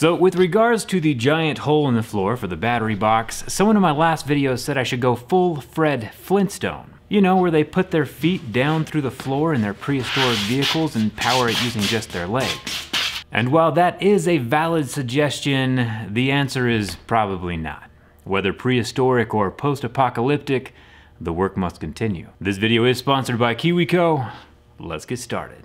So with regards to the giant hole in the floor for the battery box, someone in my last video said I should go full Fred Flintstone. You know, where they put their feet down through the floor in their prehistoric vehicles and power it using just their legs. And while that is a valid suggestion, the answer is probably not. Whether prehistoric or post-apocalyptic, the work must continue. This video is sponsored by KiwiCo. Let's get started.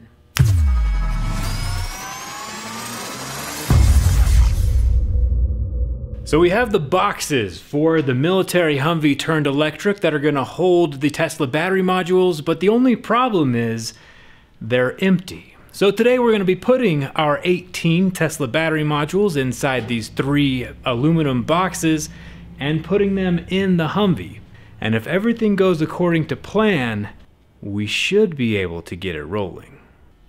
So we have the boxes for the military Humvee turned electric that are gonna hold the Tesla battery modules, but the only problem is they're empty. So today we're gonna be putting our 18 Tesla battery modules inside these 3 aluminum boxes and putting them in the Humvee. And if everything goes according to plan, we should be able to get it rolling.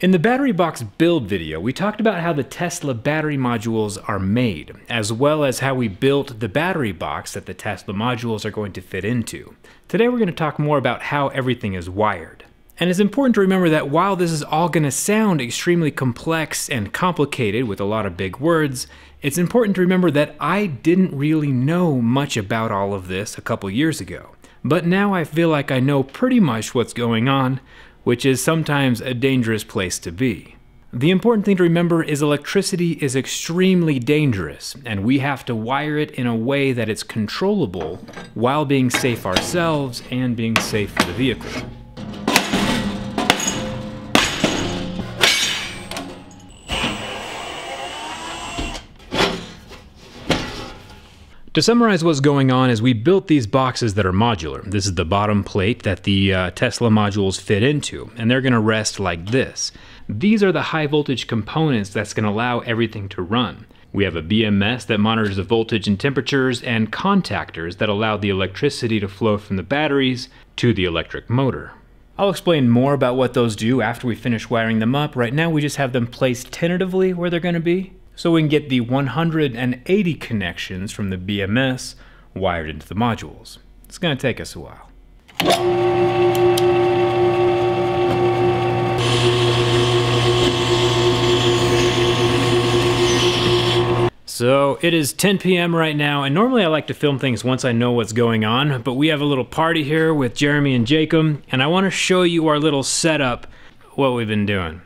In the battery box build video, we talked about how the Tesla battery modules are made, as well as how we built the battery box that the Tesla modules are going to fit into. Today we're going to talk more about how everything is wired. And it's important to remember that while this is all going to sound extremely complex and complicated with a lot of big words, it's important to remember that I didn't really know much about all of this a couple years ago. But now I feel like I know pretty much what's going on, which is sometimes a dangerous place to be. The important thing to remember is electricity is extremely dangerous, and we have to wire it in a way that it's controllable while being safe ourselves and being safe for the vehicle. To summarize what's going on is we built these boxes that are modular. This is the bottom plate that the Tesla modules fit into, and they're gonna rest like this. These are the high voltage components that's gonna allow everything to run. We have a BMS that monitors the voltage and temperatures, and contactors that allow the electricity to flow from the batteries to the electric motor. I'll explain more about what those do after we finish wiring them up. Right now we just have them placed tentatively where they're gonna be, so we can get the 180 connections from the BMS wired into the modules. It's gonna take us a while. So it is 10 p.m. right now, and normally I like to film things once I know what's going on, but we have a little party here with Jeremy and Jacob, and I wanna show you our little setup, what we've been doing.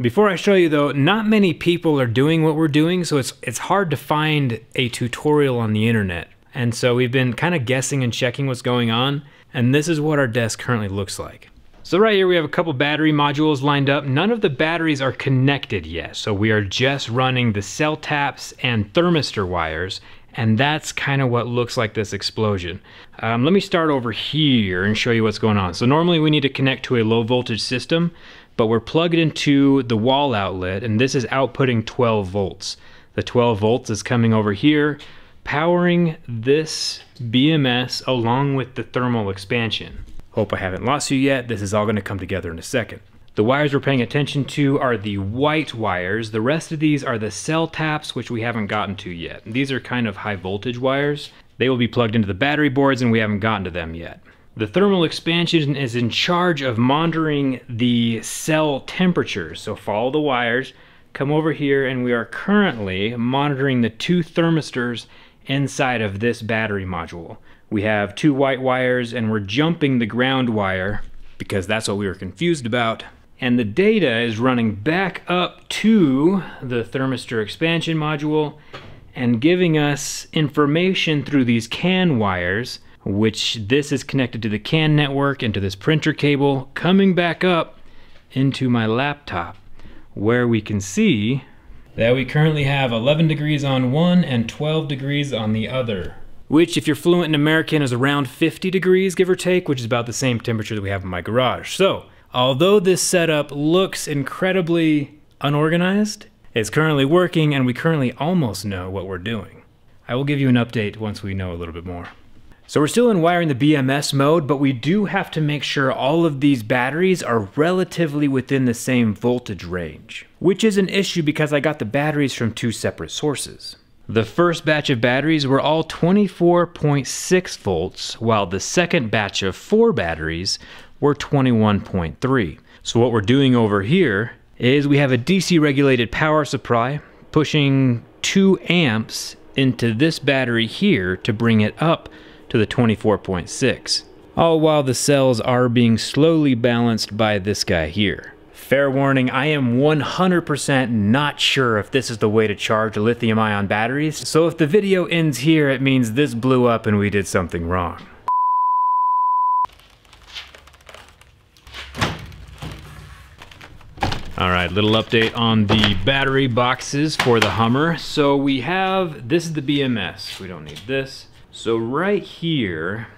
Before I show you though, not many people are doing what we're doing, so it's hard to find a tutorial on the internet. And so we've been kind of guessing and checking what's going on, and this is what our desk currently looks like. So right here we have a couple battery modules lined up. None of the batteries are connected yet, so we are just running the cell taps and thermistor wires, and that's kind of what looks like this explosion. Let me start over here and show you what's going on. So normally we need to connect to a low voltage system, but we're plugged into the wall outlet, and this is outputting 12 volts. The 12 volts is coming over here, powering this BMS along with the thermal expansion. Hope I haven't lost you yet. This is all gonna come together in a second. The wires we're paying attention to are the white wires. The rest of these are the cell taps, which we haven't gotten to yet. These are kind of high voltage wires. They will be plugged into the battery boards, and we haven't gotten to them yet. The thermal expansion is in charge of monitoring the cell temperature. So follow the wires, come over here, and we are currently monitoring the 2 thermistors inside of this battery module. We have 2 white wires, and we're jumping the ground wire because that's what we were confused about. And the data is running back up to the thermistor expansion module and giving us information through these CAN wires, which this is connected to the CAN network and to this printer cable, coming back up into my laptop, where we can see that we currently have 11 degrees on one and 12 degrees on the other, which if you're fluent in American is around 50 degrees, give or take, which is about the same temperature that we have in my garage. So although this setup looks incredibly unorganized, it's currently working, and we currently almost know what we're doing. I will give you an update once we know a little bit more. So we're still in wiring the BMS mode, but we do have to make sure all of these batteries are relatively within the same voltage range, which is an issue because I got the batteries from 2 separate sources. The first batch of batteries were all 24.6 volts, while the second batch of 4 batteries were 21.3. So what we're doing over here is we have a DC regulated power supply pushing 2 amps into this battery here to bring it up to the 24.6, all while the cells are being slowly balanced by this guy here. Fair warning, I am 100% not sure if this is the way to charge lithium-ion batteries, so if the video ends here, it means this blew up and we did something wrong. All right, little update on the battery boxes for the Hummer. So we have, this is the BMS, we don't need this. So right here,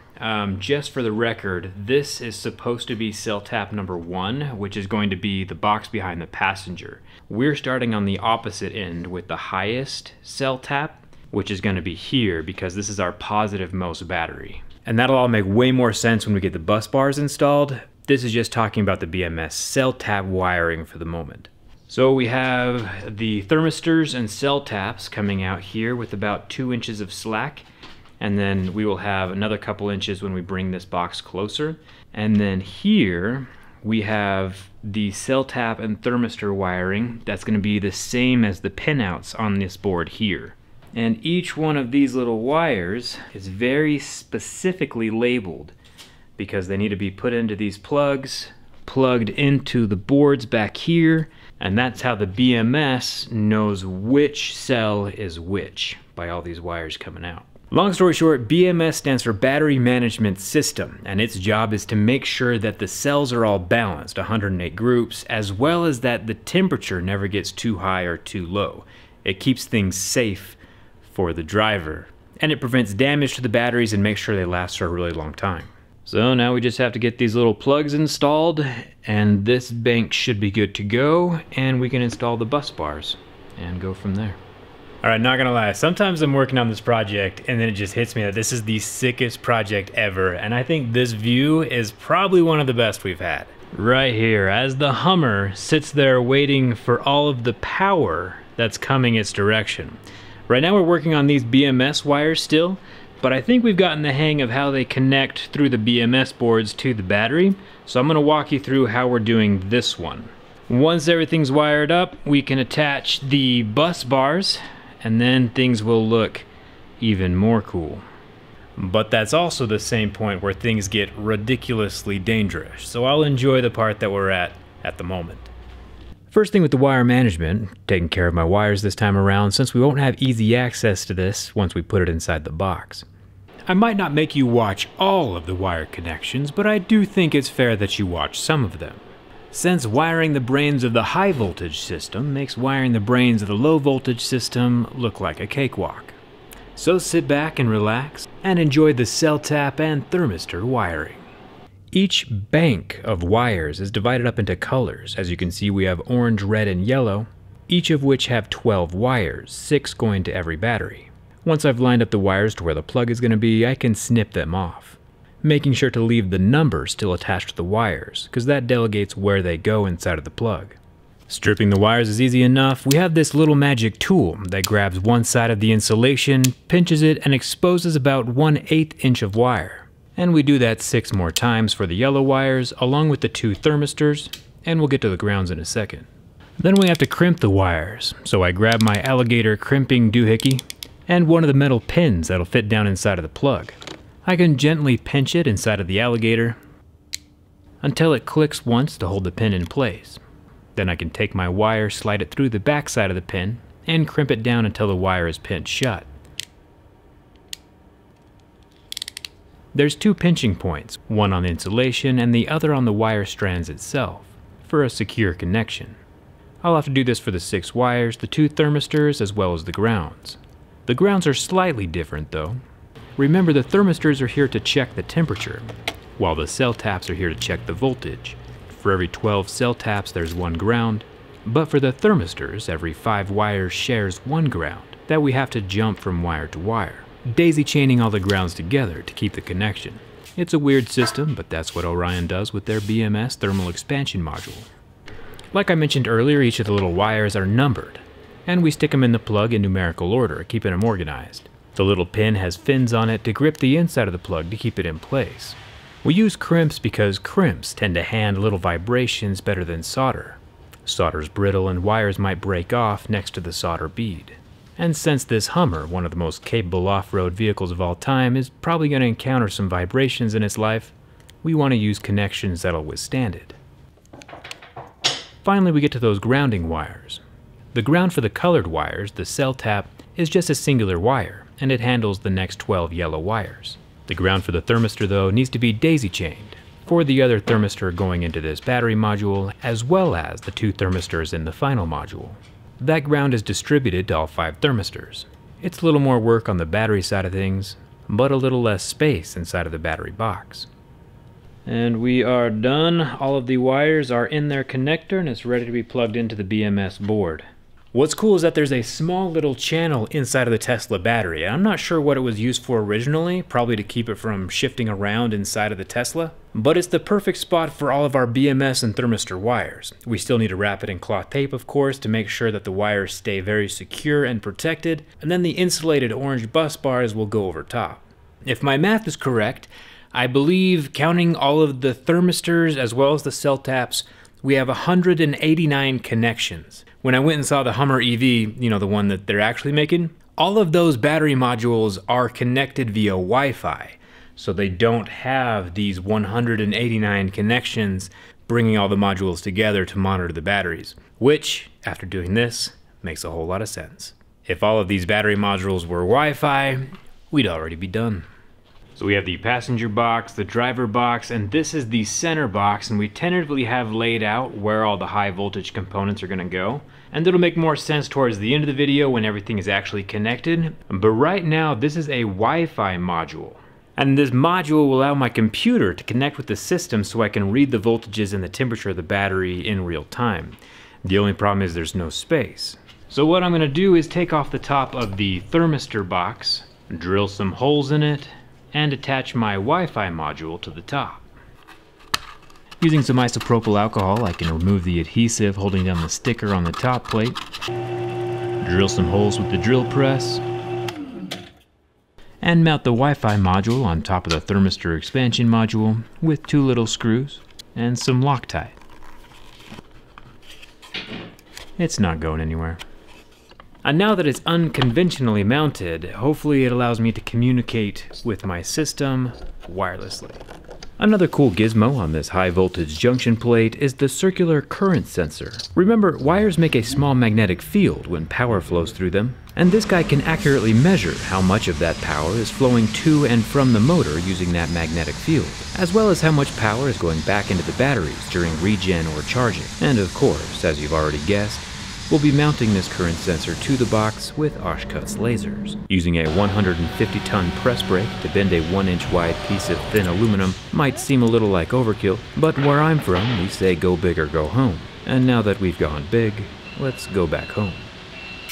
just for the record, this is supposed to be cell tap number 1, which is going to be the box behind the passenger. We're starting on the opposite end with the highest cell tap, which is gonna be here because this is our positive most battery. And that'll all make way more sense when we get the bus bars installed. This is just talking about the BMS cell tap wiring for the moment. So we have the thermistors and cell taps coming out here with about 2 inches of slack. And then we will have another couple inches when we bring this box closer. And then here we have the cell tap and thermistor wiring. That's gonna be the same as the pinouts on this board here. And each one of these little wires is very specifically labeled, because they need to be put into these plugs, plugged into the boards back here, and that's how the BMS knows which cell is which by all these wires coming out. Long story short, BMS stands for Battery Management System, and its job is to make sure that the cells are all balanced, 108 groups, as well as that the temperature never gets too high or too low. It keeps things safe for the driver, and it prevents damage to the batteries and makes sure they last for a really long time. So now we just have to get these little plugs installed, and this bank should be good to go, and we can install the bus bars and go from there. All right, not gonna lie, sometimes I'm working on this project and then it just hits me that this is the sickest project ever, and I think this view is probably one of the best we've had. Right here, as the Hummer sits there waiting for all of the power that's coming its direction. Right now we're working on these BMS wires still, but I think we've gotten the hang of how they connect through the BMS boards to the battery, so I'm gonna walk you through how we're doing this one. Once everything's wired up, we can attach the bus bars, and then things will look even more cool. But that's also the same point where things get ridiculously dangerous, so I'll enjoy the part that we're at the moment. First thing with the wire management, taking care of my wires this time around since we won't have easy access to this once we put it inside the box. I might not make you watch all of the wire connections, but I do think it's fair that you watch some of them, since wiring the brains of the high voltage system makes wiring the brains of the low voltage system look like a cakewalk. So sit back and relax and enjoy the cell tap and thermistor wiring. Each bank of wires is divided up into colors. As you can see, we have orange, red, and yellow, each of which have 12 wires, 6 going to every battery. Once I've lined up the wires to where the plug is going to be, I can snip them off, making sure to leave the number still attached to the wires, because that delegates where they go inside of the plug. Stripping the wires is easy enough. We have this little magic tool that grabs one side of the insulation, pinches it, and exposes about 1/8 inch of wire. And we do that 6 more times for the yellow wires, along with the 2 thermistors, and we'll get to the grounds in a second. Then we have to crimp the wires, so I grab my alligator crimping doohickey and one of the metal pins that'll fit down inside of the plug. I can gently pinch it inside of the alligator until it clicks once to hold the pin in place. Then I can take my wire, slide it through the back side of the pin, and crimp it down until the wire is pinched shut. There's 2 pinching points, one on the insulation and the other on the wire strands itself, for a secure connection. I'll have to do this for the 6 wires, the 2 thermistors, as well as the grounds. The grounds are slightly different though. Remember, the thermistors are here to check the temperature, while the cell taps are here to check the voltage. For every 12 cell taps, there's 1 ground, but for the thermistors, every 5 wires shares 1 ground that we have to jump from wire to wire, daisy chaining all the grounds together to keep the connection. It's a weird system, but that's what Orion does with their BMS thermal expansion module. Like I mentioned earlier, each of the little wires are numbered, and we stick them in the plug in numerical order, keeping them organized. The little pin has fins on it to grip the inside of the plug to keep it in place. We use crimps because crimps tend to handle little vibrations better than solder. Solder's brittle and wires might break off next to the solder bead. And since this Hummer, one of the most capable off-road vehicles of all time, is probably going to encounter some vibrations in its life, we want to use connections that'll withstand it. Finally, we get to those grounding wires. The ground for the colored wires, the cell tap, is just a singular wire, and it handles the next 12 yellow wires. The ground for the thermistor, though, needs to be daisy-chained for the other thermistor going into this battery module, as well as the two thermistors in the final module. That ground is distributed to all 5 thermistors. It's a little more work on the battery side of things, but a little less space inside of the battery box. And we are done. All of the wires are in their connector and it's ready to be plugged into the BMS board. What's cool is that there's a small little channel inside of the Tesla battery. I'm not sure what it was used for originally, probably to keep it from shifting around inside of the Tesla, but it's the perfect spot for all of our BMS and thermistor wires. We still need to wrap it in cloth tape, of course, to make sure that the wires stay very secure and protected, and then the insulated orange bus bars will go over top. If my math is correct, I believe, counting all of the thermistors as well as the cell taps, we have 189 connections. When I went and saw the Hummer EV, you know, the one that they're actually making, all of those battery modules are connected via Wi-Fi. So they don't have these 189 connections bringing all the modules together to monitor the batteries, which, after doing this, makes a whole lot of sense. If all of these battery modules were Wi-Fi, we'd already be done. So we have the passenger box, the driver box, and this is the center box, and we tentatively have laid out where all the high voltage components are going to go. And it'll make more sense towards the end of the video when everything is actually connected. But right now, this is a Wi-Fi module. And this module will allow my computer to connect with the system so I can read the voltages and the temperature of the battery in real time. The only problem is there's no space. So what I'm going to do is take off the top of the thermistor box, drill some holes in it, and attach my Wi-Fi module to the top. Using some isopropyl alcohol, I can remove the adhesive holding down the sticker on the top plate, drill some holes with the drill press, and mount the Wi-Fi module on top of the thermistor expansion module with 2 little screws and some Loctite. It's not going anywhere. And now that it's unconventionally mounted, hopefully it allows me to communicate with my system wirelessly. Another cool gizmo on this high voltage junction plate is the circular current sensor. Remember, wires make a small magnetic field when power flows through them, and this guy can accurately measure how much of that power is flowing to and from the motor using that magnetic field, as well as how much power is going back into the batteries during regen or charging. And of course, as you've already guessed, we'll be mounting this current sensor to the box with Oshkosh lasers. Using a 150-ton press brake to bend a 1-inch wide piece of thin aluminum might seem a little like overkill, but where I'm from, we say go big or go home. And now that we've gone big, let's go back home.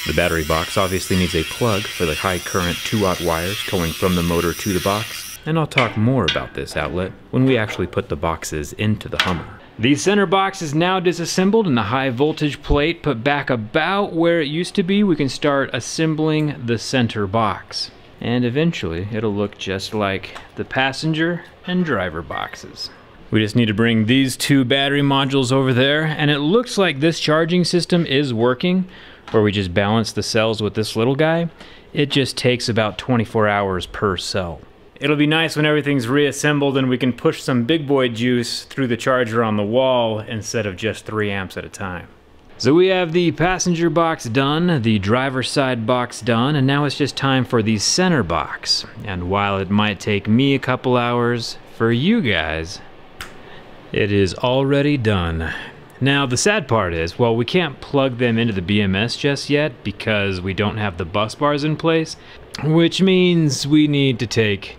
The battery box obviously needs a plug for the high current 2-aught wires going from the motor to the box, and I'll talk more about this outlet when we actually put the boxes into the Hummer. The center box is now disassembled and the high voltage plate put back about where it used to be. We can start assembling the center box. And eventually it'll look just like the passenger and driver boxes. We just need to bring these 2 battery modules over there, and it looks like this charging system is working, where we just balance the cells with this little guy. It just takes about 24 hours per cell. It'll be nice when everything's reassembled and we can push some big boy juice through the charger on the wall instead of just 3 amps at a time. So we have the passenger box done, the driver side box done, and now it's just time for the center box. And while it might take me a couple hours, for you guys, it is already done. Now the sad part is, well, we can't plug them into the BMS just yet because we don't have the bus bars in place, which means we need to take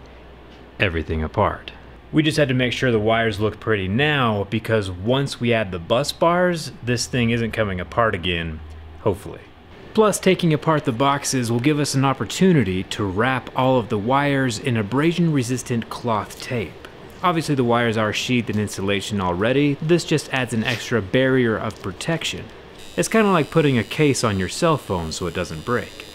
everything apart. We just had to make sure the wires look pretty now, because once we add the bus bars, this thing isn't coming apart again, hopefully. Plus, taking apart the boxes will give us an opportunity to wrap all of the wires in abrasion-resistant cloth tape. Obviously the wires are sheathed in insulation already, this just adds an extra barrier of protection. It's kind of like putting a case on your cell phone so it doesn't break.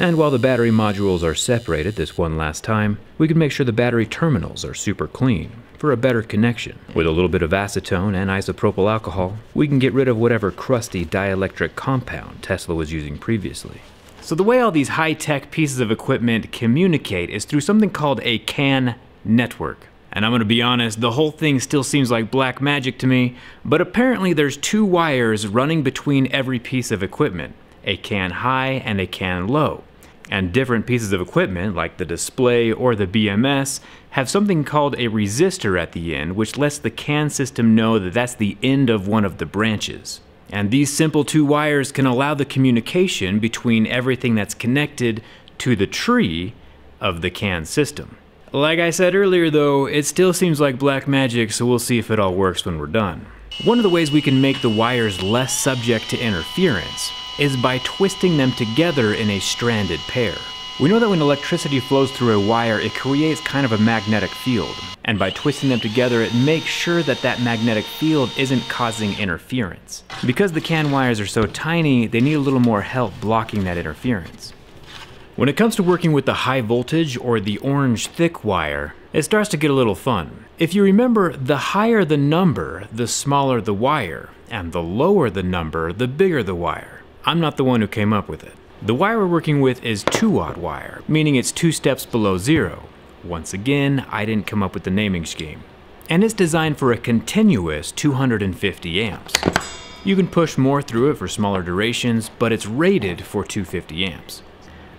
And while the battery modules are separated this one last time, we can make sure the battery terminals are super clean for a better connection. With a little bit of acetone and isopropyl alcohol, we can get rid of whatever crusty dielectric compound Tesla was using previously. So the way all these high-tech pieces of equipment communicate is through something called a CAN network. And I'm gonna be honest, the whole thing still seems like black magic to me, but apparently there's two wires running between every piece of equipment, a CAN high and a CAN low. And different pieces of equipment, like the display or the BMS, have something called a resistor at the end, which lets the CAN system know that that's the end of one of the branches. And these simple two wires can allow the communication between everything that's connected to the tree of the CAN system. Like I said earlier though, it still seems like black magic, so we'll see if it all works when we're done. One of the ways we can make the wires less subject to interference is by twisting them together in a stranded pair. We know that when electricity flows through a wire, it creates kind of a magnetic field. And by twisting them together, it makes sure that that magnetic field isn't causing interference. Because the CAN wires are so tiny, they need a little more help blocking that interference. When it comes to working with the high voltage or the orange thick wire, it starts to get a little fun. If you remember, the higher the number, the smaller the wire, and the lower the number, the bigger the wire. I'm not the one who came up with it. The wire we're working with is 2-watt wire, meaning it's 2 steps below zero. Once again, I didn't come up with the naming scheme. And it's designed for a continuous 250 amps. You can push more through it for smaller durations, but it's rated for 250 amps.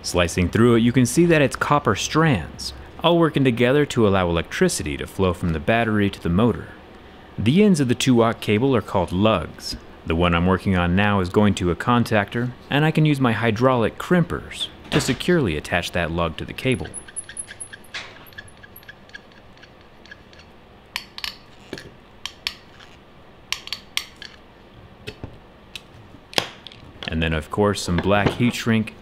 Slicing through it, you can see that it's copper strands, all working together to allow electricity to flow from the battery to the motor. The ends of the 2-watt cable are called lugs. The one I'm working on now is going to a contactor, and I can use my hydraulic crimpers to securely attach that lug to the cable. And then of course some black heat shrink,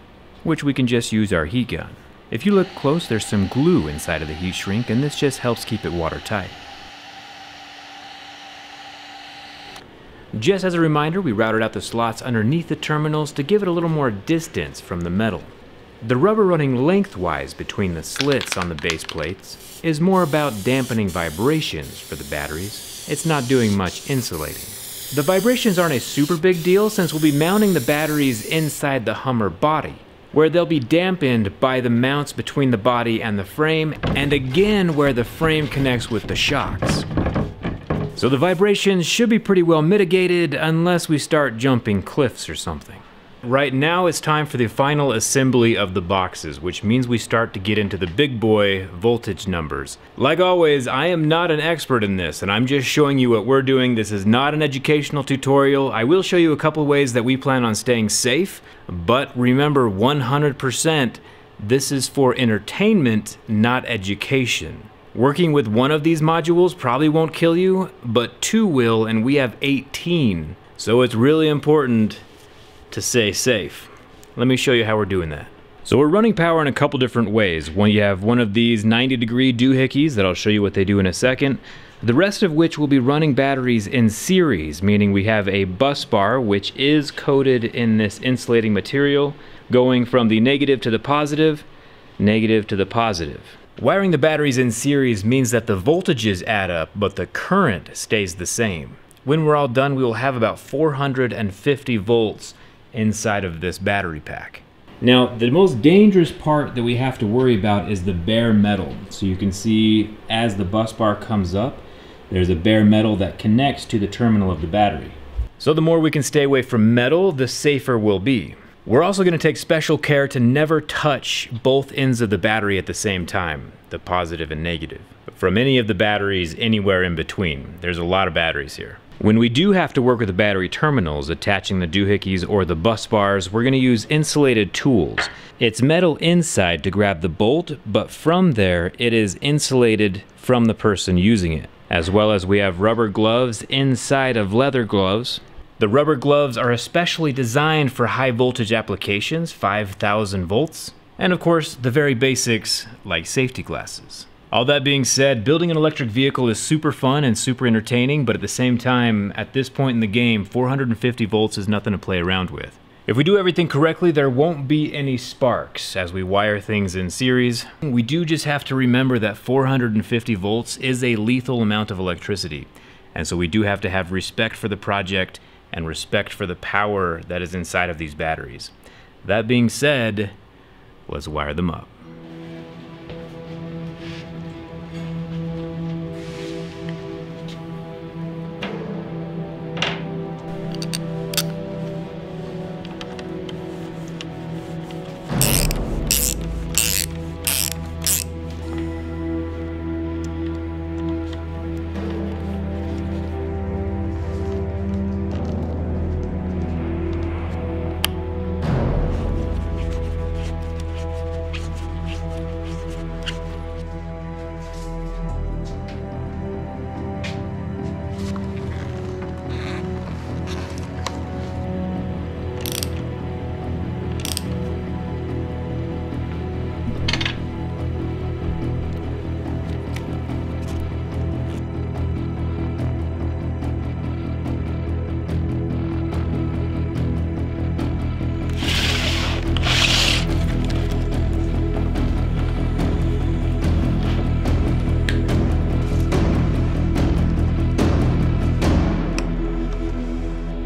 which we can just use our heat gun. If you look close, there's some glue inside of the heat shrink, and this just helps keep it watertight. Just as a reminder, we routed out the slots underneath the terminals to give it a little more distance from the metal. The rubber running lengthwise between the slits on the base plates is more about dampening vibrations for the batteries. It's not doing much insulating. The vibrations aren't a super big deal since we'll be mounting the batteries inside the Hummer body, where they'll be dampened by the mounts between the body and the frame, and again where the frame connects with the shocks. So the vibrations should be pretty well mitigated unless we start jumping cliffs or something. Right now it's time for the final assembly of the boxes, which means we start to get into the big boy voltage numbers. Like always, I am not an expert in this, and I'm just showing you what we're doing. This is not an educational tutorial. I will show you a couple ways that we plan on staying safe, but remember 100%, this is for entertainment, not education. Working with one of these modules probably won't kill you, but 2 will, and we have 18. So it's really important to stay safe. Let me show you how we're doing that. So we're running power in a couple different ways. When you have one of these 90-degree doohickeys that I'll show you what they do in a second, the rest of which will be running batteries in series, meaning we have a bus bar, which is coated in this insulating material, going from the negative to the positive, negative to the positive. Wiring the batteries in series means that the voltages add up, but the current stays the same. When we're all done, we will have about 450 volts inside of this battery pack. Now, the most dangerous part that we have to worry about is the bare metal. So you can see as the bus bar comes up, there's a bare metal that connects to the terminal of the battery. So the more we can stay away from metal, the safer we'll be. We're also going to take special care to never touch both ends of the battery at the same time, the positive and negative, from any of the batteries anywhere in between. There's a lot of batteries here. When we do have to work with the battery terminals, attaching the doohickeys or the bus bars, we're going to use insulated tools. It's metal inside to grab the bolt, but from there it is insulated from the person using it, as well as we have rubber gloves inside of leather gloves. The rubber gloves are especially designed for high voltage applications, 5,000 volts, and of course the very basics like safety glasses. All that being said, building an electric vehicle is super fun and super entertaining, but at the same time, at this point in the game, 450 volts is nothing to play around with. If we do everything correctly, there won't be any sparks as we wire things in series. We do just have to remember that 450 volts is a lethal amount of electricity, and so we do have to have respect for the project and respect for the power that is inside of these batteries. That being said, let's wire them up.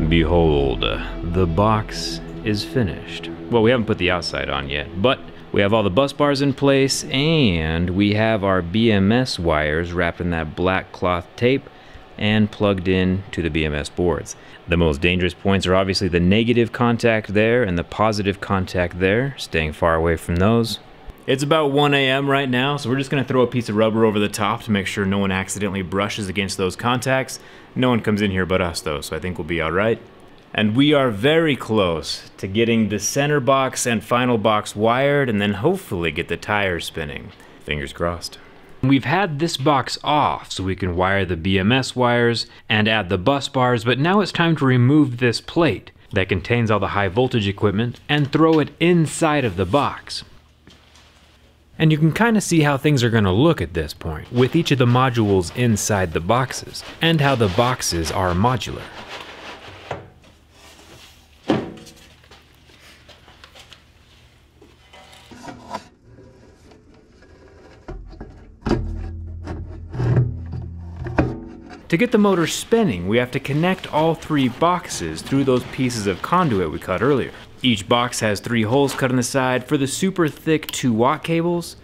Behold, the box is finished. Well, we haven't put the outside on yet, but we have all the bus bars in place and we have our BMS wires wrapped in that black cloth tape and plugged in to the BMS boards. The most dangerous points are obviously the negative contact there and the positive contact there, staying far away from those. It's about 1 a.m. right now, so we're just gonna throw a piece of rubber over the top to make sure no one accidentally brushes against those contacts. No one comes in here but us though, so I think we'll be all right. And we are very close to getting the center box and final box wired and then hopefully get the tires spinning. Fingers crossed. We've had this box off so we can wire the BMS wires and add the bus bars, but now it's time to remove this plate that contains all the high voltage equipment and throw it inside of the box. And you can kind of see how things are going to look at this point, with each of the modules inside the boxes, and how the boxes are modular. To get the motor spinning, we have to connect all three boxes through those pieces of conduit we cut earlier. Each box has three holes cut in the side for the super thick 2-watt cables.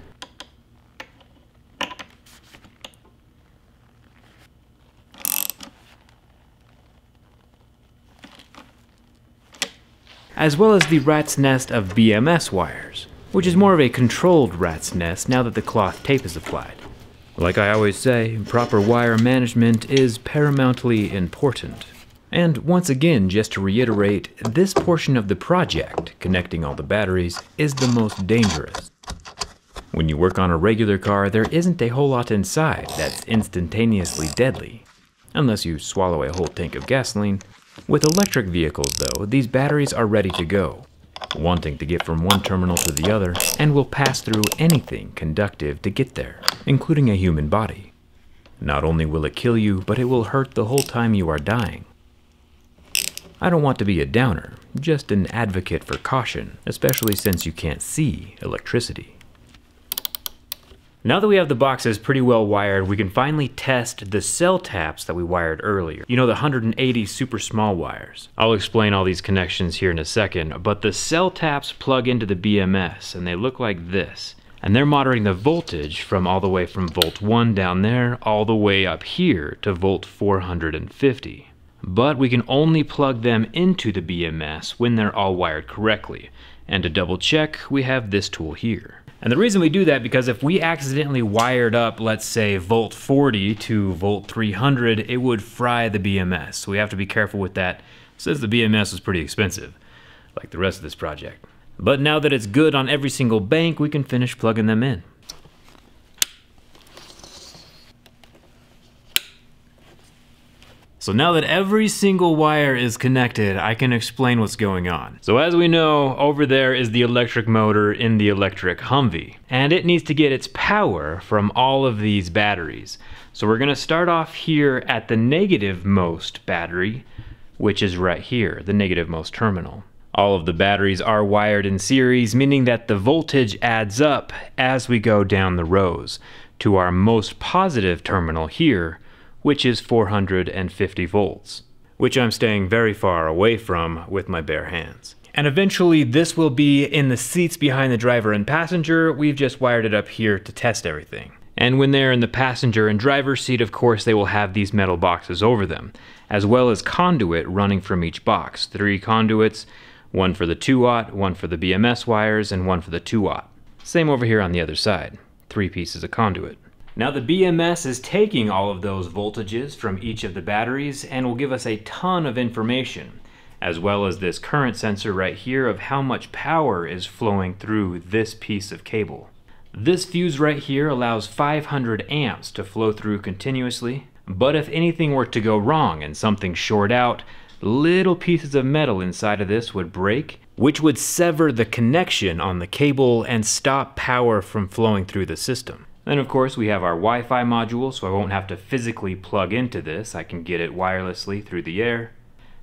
As well as the rat's nest of BMS wires, which is more of a controlled rat's nest now that the cloth tape is applied. Like I always say, proper wire management is paramountly important. And once again, just to reiterate, this portion of the project, connecting all the batteries, is the most dangerous. When you work on a regular car, there isn't a whole lot inside that's instantaneously deadly, unless you swallow a whole tank of gasoline. With electric vehicles though, these batteries are ready to go, wanting to get from one terminal to the other, and will pass through anything conductive to get there, including a human body. Not only will it kill you, but it will hurt the whole time you are dying. I don't want to be a downer, just an advocate for caution, especially since you can't see electricity. Now that we have the boxes pretty well wired, we can finally test the cell taps that we wired earlier. You know, the 180 super small wires. I'll explain all these connections here in a second, but the cell taps plug into the BMS and they look like this. And they're monitoring the voltage from all the way from volt 1 down there, all the way up here to volt 450. But we can only plug them into the BMS when they're all wired correctly. And to double check, we have this tool here. And the reason we do that, because if we accidentally wired up, let's say volt 40 to volt 300, it would fry the BMS. So we have to be careful with that, since the BMS was pretty expensive, like the rest of this project. But now that it's good on every single bank, we can finish plugging them in. So now that every single wire is connected, I can explain what's going on. So as we know, over there is the electric motor in the electric Humvee, and it needs to get its power from all of these batteries. So we're gonna start off here at the negative most battery, which is right here, the negative most terminal. All of the batteries are wired in series, meaning that the voltage adds up as we go down the rows to our most positive terminal here, which is 450 volts, which I'm staying very far away from with my bare hands. And eventually this will be in the seats behind the driver and passenger. We've just wired it up here to test everything. And when they're in the passenger and driver seat, of course, they will have these metal boxes over them, as well as conduit running from each box. 3 conduits, one for the 2-watt, one for the BMS wires, and one for the 2-watt. Same over here on the other side, 3 pieces of conduit. Now the BMS is taking all of those voltages from each of the batteries and will give us a ton of information, as well as this current sensor right here of how much power is flowing through this piece of cable. This fuse right here allows 500 amps to flow through continuously, but if anything were to go wrong and something short out, little pieces of metal inside of this would break, which would sever the connection on the cable and stop power from flowing through the system. Then of course we have our Wi-Fi module, so I won't have to physically plug into this. I can get it wirelessly through the air.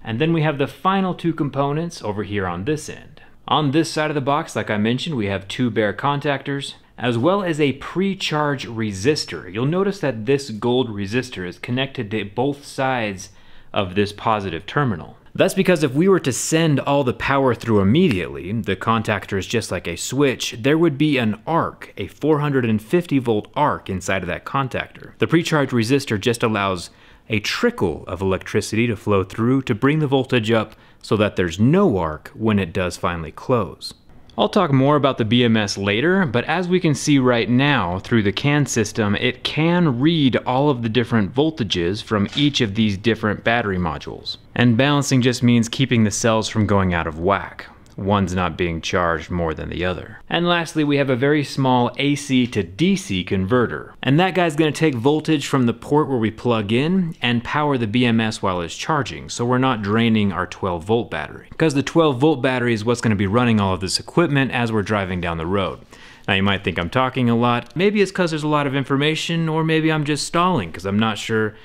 And then we have the final 2 components over here on this end. On this side of the box, like I mentioned, we have 2 bare contactors, as well as a pre-charge resistor. You'll notice that this gold resistor is connected to both sides of this positive terminal. That's because if we were to send all the power through immediately, the contactor is just like a switch, there would be an arc, a 450 volt arc inside of that contactor. The pre-charge resistor just allows a trickle of electricity to flow through to bring the voltage up so that there's no arc when it does finally close. I'll talk more about the BMS later, but as we can see right now through the CAN system, it can read all of the different voltages from each of these different battery modules. And balancing just means keeping the cells from going out of whack. One's not being charged more than the other. And lastly, we have a very small AC to DC converter. And that guy's gonna take voltage from the port where we plug in and power the BMS while it's charging, so we're not draining our 12 volt battery. Because the 12 volt battery is what's gonna be running all of this equipment as we're driving down the road. Now you might think I'm talking a lot. Maybe it's because there's a lot of information, or maybe I'm just stalling because I'm not sure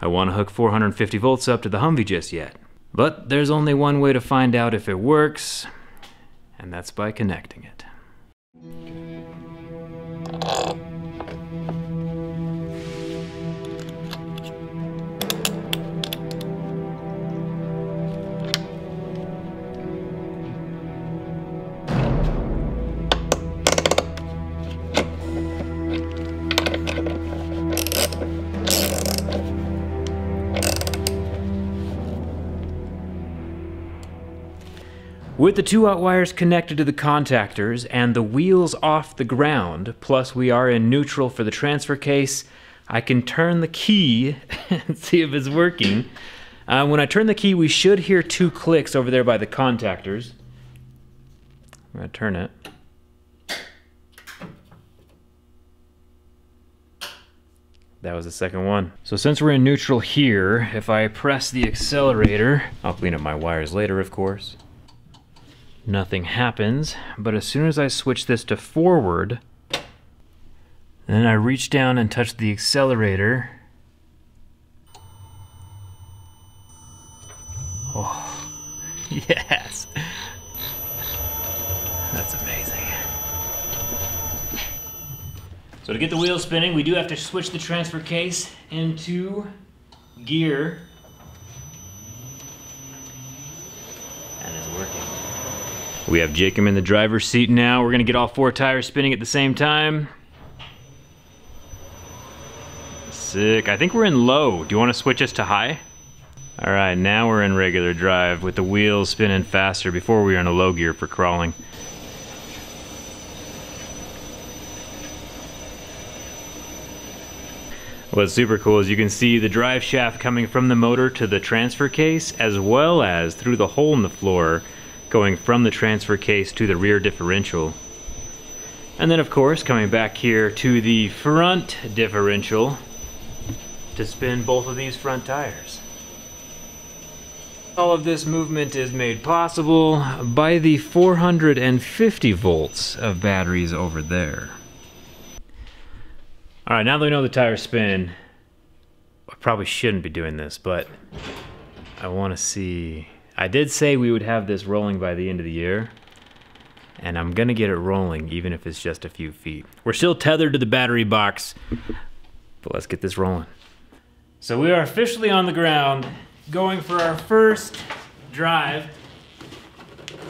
I wanna hook 450 volts up to the Humvee just yet. But there's only one way to find out if it works, and that's by connecting it. With the 2-watt wires connected to the contactors and the wheels off the ground, plus we are in neutral for the transfer case, I can turn the key and see if it's working. When I turn the key, we should hear 2 clicks over there by the contactors. I'm gonna turn it. That was the second one. So since we're in neutral here, if I press the accelerator, I'll clean up my wires later, of course. Nothing happens, but as soon as I switch this to forward, then I reach down and touch the accelerator. Oh, yes. That's amazing. So to get the wheels spinning, we do have to switch the transfer case into gear. We have Jacob in the driver's seat now. We're gonna get all 4 tires spinning at the same time. Sick, I think we're in low. Do you wanna switch us to high? All right, now we're in regular drive with the wheels spinning faster. Before we were in a low gear for crawling. What's super cool is you can see the drive shaft coming from the motor to the transfer case, as well as through the hole in the floor going from the transfer case to the rear differential. And then of course, coming back here to the front differential to spin both of these front tires. All of this movement is made possible by the 450 volts of batteries over there. All right, now that we know the tires spin, I probably shouldn't be doing this, but I wanna see. I did say we would have this rolling by the end of the year, and I'm gonna get it rolling even if it's just a few feet. We're still tethered to the battery box, but let's get this rolling. So we are officially on the ground, going for our first drive.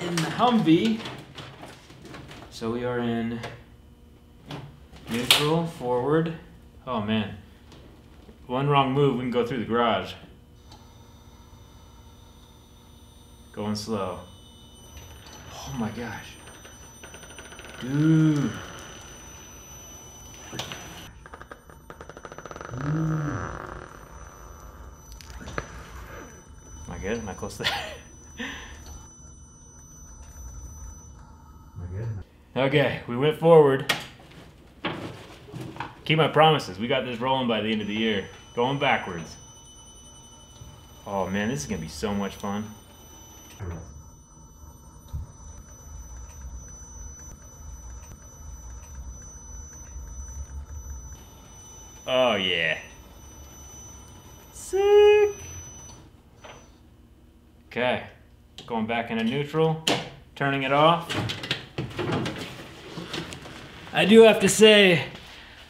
in the Humvee. So we are in neutral, forward. Oh man, one wrong move, we can go through the garage. Going slow. Oh my gosh. Dude. Am I good? Am I close there? Okay, we went forward. Keep my promises. We got this rolling by the end of the year. Going backwards. Oh man, this is gonna be so much fun. Oh yeah. Sick. Okay, going back into neutral, turning it off. I do have to say,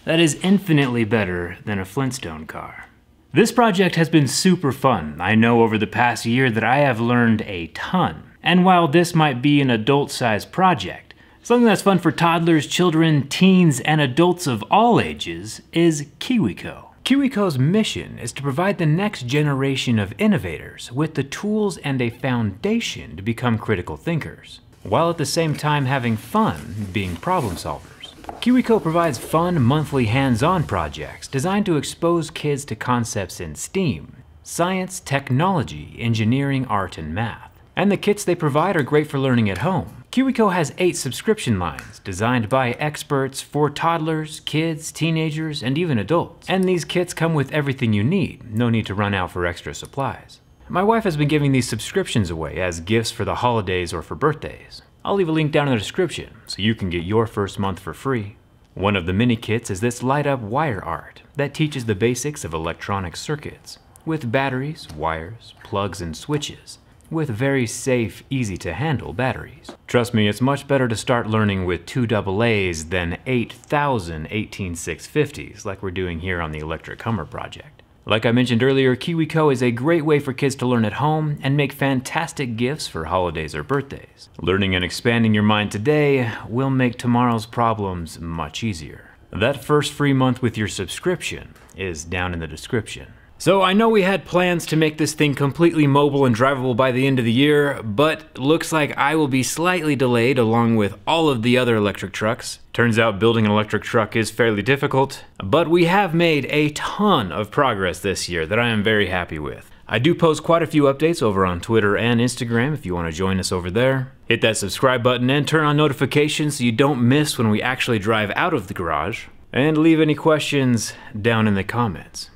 that is infinitely better than a Flintstone car. This project has been super fun. I know over the past year that I have learned a ton. And while this might be an adult-sized project, something that's fun for toddlers, children, teens, and adults of all ages is KiwiCo. KiwiCo's mission is to provide the next generation of innovators with the tools and a foundation to become critical thinkers, while at the same time having fun being problem solvers. KiwiCo provides fun, monthly hands-on projects designed to expose kids to concepts in STEAM, science, technology, engineering, art, and math. And the kits they provide are great for learning at home. KiwiCo has 8 subscription lines designed by experts for toddlers, kids, teenagers, and even adults. And these kits come with everything you need, no need to run out for extra supplies. My wife has been giving these subscriptions away as gifts for the holidays or for birthdays. I'll leave a link down in the description so you can get your first month for free. One of the mini kits is this light-up wire art that teaches the basics of electronic circuits with batteries, wires, plugs, and switches with very safe, easy-to-handle batteries. Trust me, it's much better to start learning with 2 AA's than 8,000 18650s like we're doing here on the Electric Hummer project. Like I mentioned earlier, KiwiCo is a great way for kids to learn at home and make fantastic gifts for holidays or birthdays. Learning and expanding your mind today will make tomorrow's problems much easier. That first free month with your subscription is down in the description. So I know we had plans to make this thing completely mobile and drivable by the end of the year, but looks like I will be slightly delayed along with all of the other electric trucks. Turns out building an electric truck is fairly difficult, but we have made a ton of progress this year that I am very happy with. I do post quite a few updates over on Twitter and Instagram if you want to join us over there. Hit that subscribe button and turn on notifications so you don't miss when we actually drive out of the garage. And leave any questions down in the comments.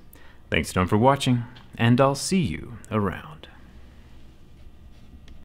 Thanks, everyone, for watching, and I'll see you around.